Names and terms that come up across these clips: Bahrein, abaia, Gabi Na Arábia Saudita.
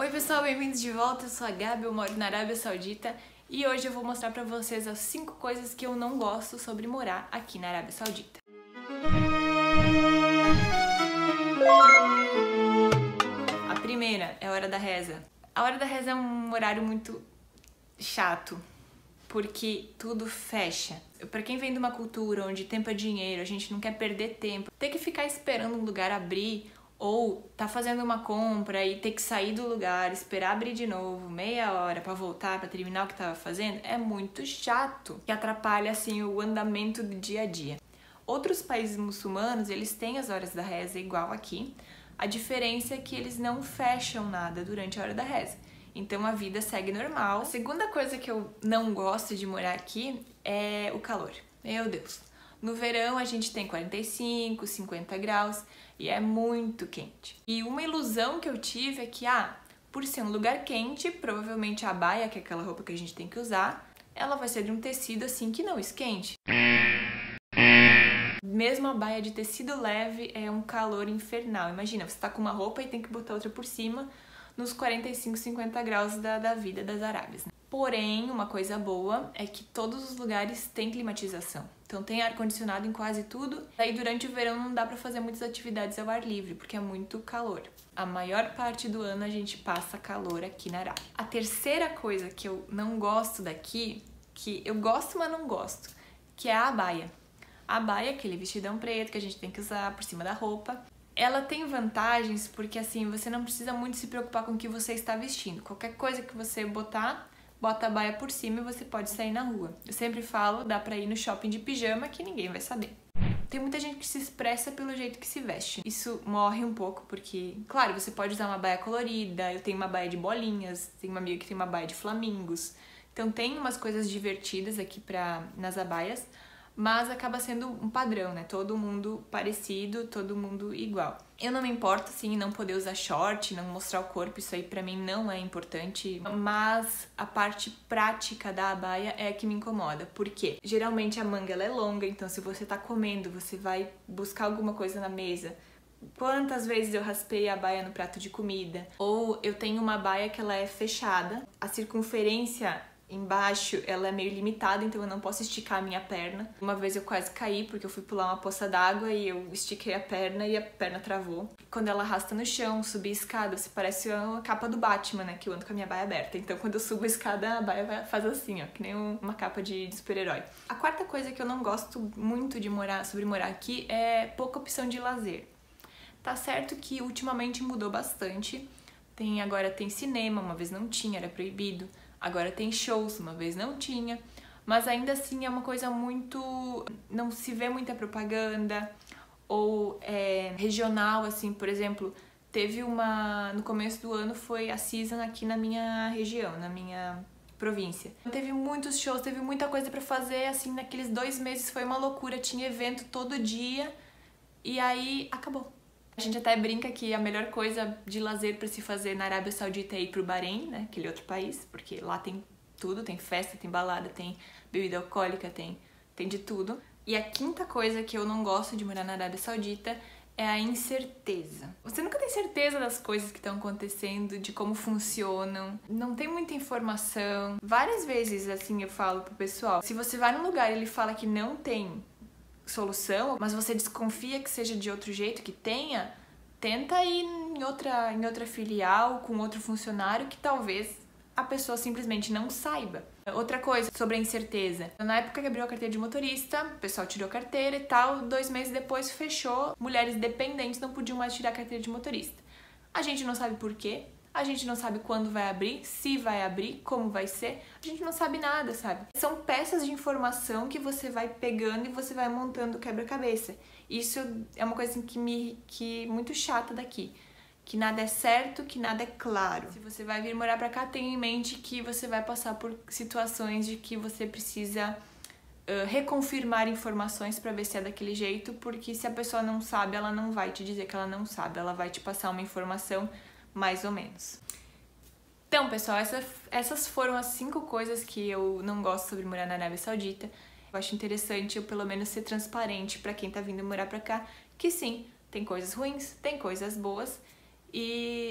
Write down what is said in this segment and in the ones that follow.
Oi pessoal, bem-vindos de volta, eu sou a Gabi, eu moro na Arábia Saudita e hoje eu vou mostrar pra vocês as 5 coisas que eu não gosto sobre morar aqui na Arábia Saudita. A primeira é a hora da reza. A hora da reza é um horário muito chato, porque tudo fecha. Pra quem vem de uma cultura onde tempo é dinheiro, a gente não quer perder tempo, ter que ficar esperando um lugar abrir ou tá fazendo uma compra e ter que sair do lugar, esperar abrir de novo, meia hora pra voltar, pra terminar o que tava fazendo, é muito chato. E atrapalha, assim, o andamento do dia a dia. Outros países muçulmanos, eles têm as horas da reza igual aqui. A diferença é que eles não fecham nada durante a hora da reza. Então a vida segue normal. A segunda coisa que eu não gosto de morar aqui é o calor. Meu Deus! No verão a gente tem 45, 50 graus e é muito quente. E uma ilusão que eu tive é que, por ser um lugar quente, provavelmente a baia, que é aquela roupa que a gente tem que usar, ela vai ser de um tecido assim que não esquente. Mesmo a baia de tecido leve é um calor infernal. Imagina, você tá com uma roupa e tem que botar outra por cima nos 45, 50 graus da vida das Arábias, né? Porém, uma coisa boa é que todos os lugares têm climatização. Então tem ar-condicionado em quase tudo. Daí durante o verão não dá pra fazer muitas atividades ao ar livre, porque é muito calor. A maior parte do ano a gente passa calor aqui na Arábia. A terceira coisa que eu não gosto daqui, que eu gosto, mas não gosto, que é a abaia. A abaia, aquele vestidão preto que a gente tem que usar por cima da roupa. Ela tem vantagens porque, assim, você não precisa muito se preocupar com o que você está vestindo. Qualquer coisa que você botar, bota a baia por cima e você pode sair na rua. Eu sempre falo, dá pra ir no shopping de pijama que ninguém vai saber. Tem muita gente que se expressa pelo jeito que se veste. Isso morre um pouco porque, claro, você pode usar uma baia colorida, eu tenho uma baia de bolinhas, tenho uma amiga que tem uma baia de flamingos. Então tem umas coisas divertidas aqui nas abaias, mas acaba sendo um padrão, né? Todo mundo parecido, todo mundo igual. Eu não me importo, assim, não poder usar short, não mostrar o corpo, isso aí pra mim não é importante, mas a parte prática da abaia é a que me incomoda, porque geralmente a manga ela é longa, então se você tá comendo, você vai buscar alguma coisa na mesa. Quantas vezes eu raspei a abaia no prato de comida? Ou eu tenho uma abaia que ela é fechada, a circunferência embaixo ela é meio limitada, então eu não posso esticar a minha perna. Uma vez eu quase caí porque eu fui pular uma poça d'água e eu estiquei a perna e a perna travou. Quando ela arrasta no chão, subir a escada, você parece a capa do Batman, né? Que eu ando com a minha baia aberta. Então quando eu subo a escada, a baia faz assim, ó, que nem uma capa de super-herói. A quarta coisa que eu não gosto muito de morar aqui é pouca opção de lazer. Tá certo que ultimamente mudou bastante. Agora tem cinema, uma vez não tinha, era proibido. Agora tem shows, uma vez não tinha, mas ainda assim é uma coisa muito... não se vê muita propaganda, ou regional, assim, por exemplo, teve uma... no começo do ano foi a season aqui na minha região, na minha província. Teve muitos shows, teve muita coisa pra fazer, assim, naqueles 2 meses foi uma loucura, tinha evento todo dia, e aí acabou. A gente até brinca que a melhor coisa de lazer para se fazer na Arábia Saudita é ir pro Bahrein, né? Aquele outro país, porque lá tem tudo, tem festa, tem balada, tem bebida alcoólica, tem de tudo. E a quinta coisa que eu não gosto de morar na Arábia Saudita é a incerteza. Você nunca tem certeza das coisas que estão acontecendo, de como funcionam, não tem muita informação. Várias vezes, assim, eu falo pro pessoal, se você vai num lugar e ele fala que não tem solução, mas você desconfia que seja de outro jeito, que tenha, tenta ir em outra filial, com outro funcionário, que talvez a pessoa simplesmente não saiba. Outra coisa sobre a incerteza. Na época que abriu a carteira de motorista, o pessoal tirou a carteira e tal, 2 meses depois fechou, mulheres dependentes não podiam mais tirar a carteira de motorista. A gente não sabe por quê, a gente não sabe quando vai abrir, se vai abrir, como vai ser, a gente não sabe nada, sabe? São peças de informação que você vai pegando e você vai montando o quebra-cabeça. Isso é uma coisa assim, que é muito chata daqui, que nada é certo, que nada é claro. Se você vai vir morar pra cá, tenha em mente que você vai passar por situações de que você precisa reconfirmar informações pra ver se é daquele jeito, porque se a pessoa não sabe, ela não vai te dizer que ela não sabe, ela vai te passar uma informação mais ou menos. Então, pessoal, essas foram as 5 coisas que eu não gosto sobre morar na Arábia Saudita. Eu acho interessante eu, pelo menos, ser transparente pra quem tá vindo morar pra cá, que sim, tem coisas ruins, tem coisas boas,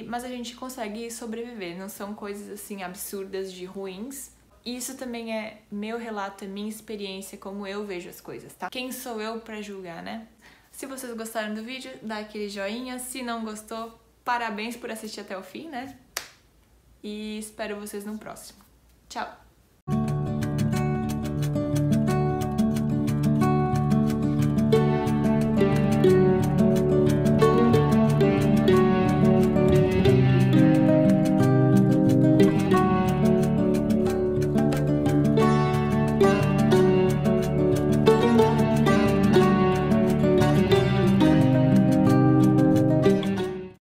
Mas a gente consegue sobreviver, não são coisas assim absurdas de ruins. Isso também é meu relato, é minha experiência, como eu vejo as coisas, tá? Quem sou eu pra julgar, né? Se vocês gostaram do vídeo, dá aquele joinha. Se não gostou, parabéns por assistir até o fim, né? E espero vocês no próximo. Tchau!